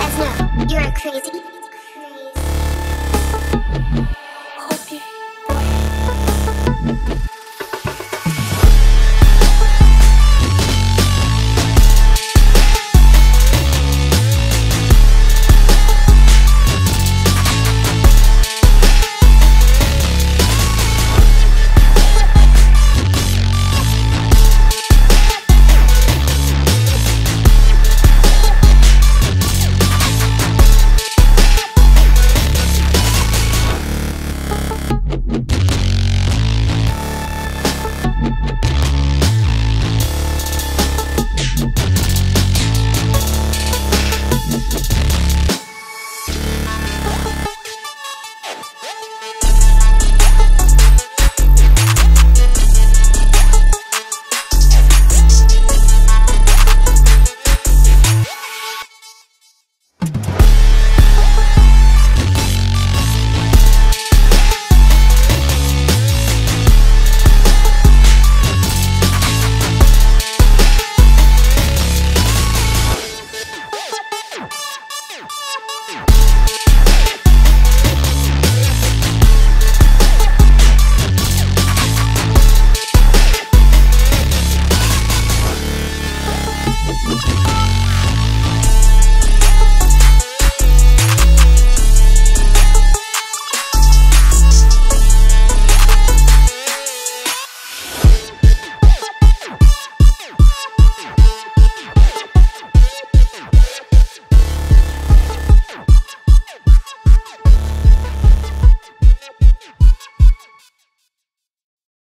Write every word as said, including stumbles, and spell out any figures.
Asno, you are crazy.